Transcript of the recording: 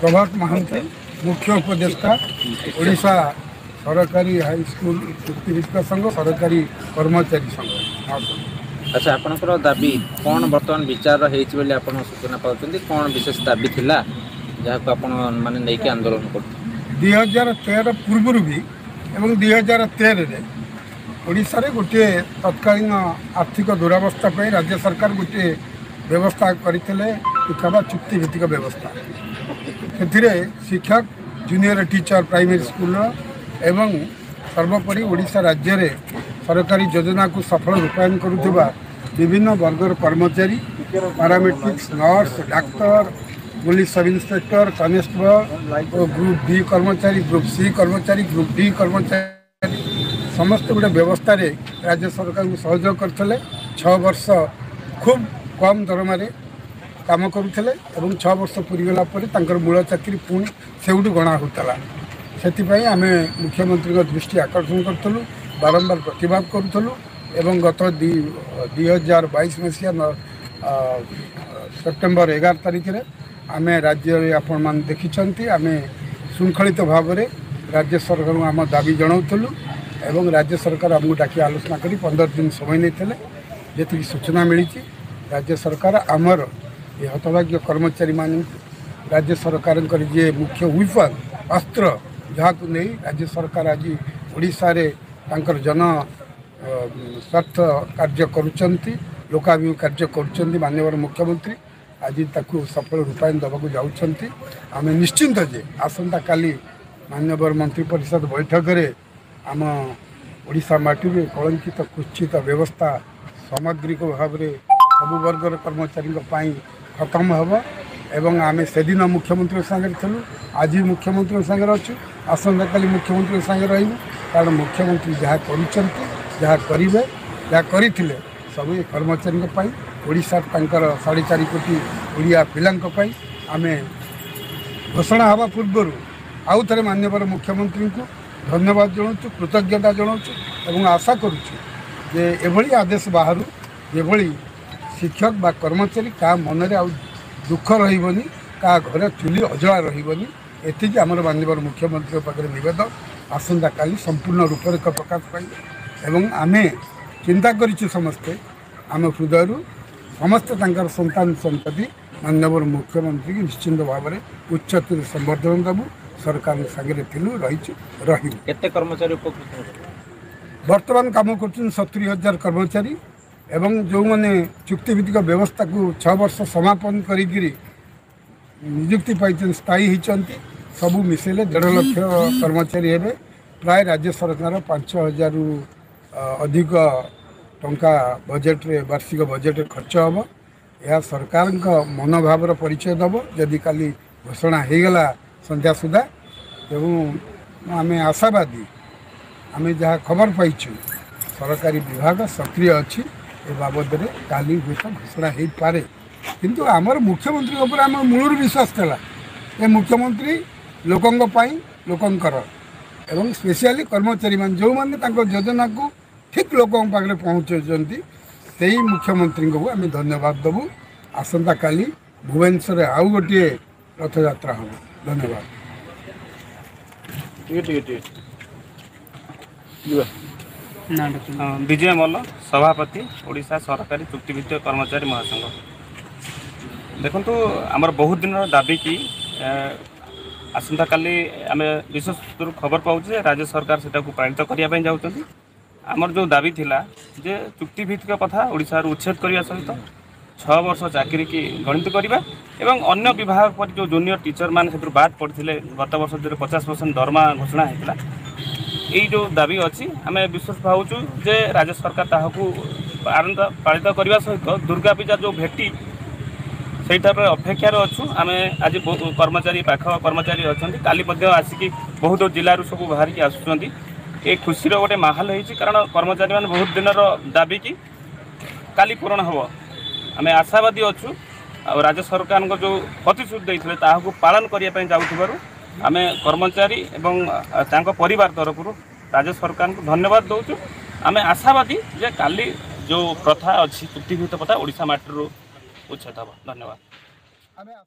प्रभात महांती मुख्य उपदेष्टा ओडिशा सरकारी high school शिक्षक संघ सरकारी कर्मचारी संघ। अच्छा आपनकर दाबी कौन बर्तमान विचार हेछि बोली आपन सूचना पाउछन्ती कौन विशेष दाबी थिला जहां आपन माने लेके आंदोलन करथि 2013 पूर्व भी एवं 2013 रे ओडिशा रे गोटे तत्कालीन आर्थिक दुरावस्था पर राज्य सरकार गोटे व्यवस्था करथिले शिक्षा चुक्ति भित्तिक व्यवस्था से शिक्षक जूनियर टीचर प्राइमरी स्कूल एवं सर्वोपरि ओडिशा राज्य रे सरकारी योजना को सफल रूपायन करुवा विभिन्न वर्गर कर्मचारी paramedics nurse doctor police sub inspector constable और ग्रुप बी कर्मचारी ग्रुप सी कर्मचारी ग्रुप डी कर्मचारी समस्त गुटे व्यवस्था रे राज्य सरकार को सहयोग करथले 6 वर्ष खूब कम दरमा रे काम करुले और 6 वर्ष पूरीगला मूल चाकरी पुणी से गणा होता से आम मुख्यमंत्री दृष्टि आकर्षण करूँ बारंबार प्रतिवाद करूँ एवं गत 2022 मसीहा सेप्टेम्बर 11 तारीख रे आम राज्य आपण मैंने देखिं आम श्रृंखलित भाव में राज्य सरकार को आम दाबी जनाऊँ एवं राज्य सरकार आमको डाकी आलोचना कर 15 दिन समय नहीं जी सूचना मिली राज्य सरकार आमर यह हतभाग्य कर्मचारी मान राज्य सरकार जी मुख्य व्हीपन अस्त्र जहाँ को नहीं राज्य सरकार आज ओडिशा रे तांकर जन स्वार्थ कार्य करुँच लोकाभिमुख कार्य करुँच माननीय मुख्यमंत्री आज ताकू सफल रूपायन देवाक जाऊँच आम निश्चिंत जे आसंता काली माननीय मंत्रिपरिषद बैठक में आम ओडिशा माटी में कलंकित कुचित व्यवस्था सामग्रिक भाव में सबु वर्गर कर्मचारी खत्म हे एवं आम से दिन मुख्यमंत्री सांगे थलु आज मुख्यमंत्री सांगे अच्छे आसंता काली मुख्यमंत्री सांगे रही कारण मुख्यमंत्री जहाँ करेंगे जहाँ करें सब कर्मचारी ओडिशा तांकर 4.5 कोटी ओडिया पिला आम घोषणा हवा पूर्वर आउ थे माननीय मुख्यमंत्री को धन्यवाद जनाऊँ कृतज्ञता जनाऊँ आशा करुँचे आदेश बाहर ये शिक्षक बा कर्मचारी का मन में आज दुख रही का घर चुली अजड़ा रही एति आमर माननीय मुख्यमंत्री पाखे निवेदन आसंता काली संपूर्ण रूपरेख प्रकाश पाइब एवं आमे चिंता करिछु समस्ते आम हृदय समस्त संतान संतति माननीय मुख्यमंत्री की निश्चिंत भाव में उच्चतर संवर्धन देवु सरकार सागर रही कर्मचारी बर्तमान काम कर 70,000 कर्मचारी एवं जो मैंने चुक्तिभित्तिक व्यवस्था को 6 वर्ष समापन करी नियुक्ति पाई स्थायी होती सबू मिसेले 1.5 लाख कर्मचारी हे प्राय राज्य सरकार 5,000 अधिक टंका बजेट रे वार्षिक बजेट खर्च हम यह सरकार का मनोभावर परिचय दब जदि काली घोषणा होगा संध्या सुधा एवं आम आशावादी आम जहाँ खबर पाइछु सरकारी विभाग सक्रिय अच्छी ए बाबद में काली हूँ घोषणा हो पारे किंतु आमर मुख्यमंत्री उपर आम मूलर विश्वास था ये मुख्यमंत्री लोकंकर एवं स्पेशली कर्मचारी मान जो मैंने योजना को ठीक लोक पाखे पहुँचे से ही मुख्यमंत्री को आम धन्यवाद देवु आसंता काली भुवनेश्वर आउ गोटे रथयात्रा हम धन्यवाद। विजय मल्ल सभापति ओडिशा सरकारी चुक्तिभित्तिक कर्मचारी महासंघ। देखंतु आमर बहुत दिन दाबी की आसंता काली आम विशेष दूर खबर पाऊे राज्य सरकार से पारित करने जाऊँगी आमर जो दाबी थिला जे चुक्तिभित्तिक कथा ओडिशा उच्छेद करने सहित 6 वर्ष चाकरी की गणित करवा एवं अन्य विभाग पर जो जूनियर टीचर मान से बाद पड़ते गत वर्ष 50% दरमा घोषणा होता ये जो दाबी अच्छी आम विश्वास भावचु जे राज्य सरकार पारित करने सहित दुर्गा पूजा जो भेटी से अपेक्षार अच्छु आम आज कर्मचारी पाख कर्मचारी अच्छा काली आसिक बहुत जिलूर सब बाहर की आसुँच ये खुशी गोटे माहौल होती कारण कर्मचारी मैंने बहुत दिन दाबी की काली पूरण हे आम आशावादी अच्छु राज्य सरकार जो प्रतिश्रुति पालन करने जाऊँ आम कर्मचारी एवं परिवार तरफ राज्य सरकार को धन्यवाद दौचु आम आशावादी जे काली जो प्रथा अच्छी चुक्तिभित्तिक प्रथा ओडिशा माटी उच्छेद हे। धन्यवाद।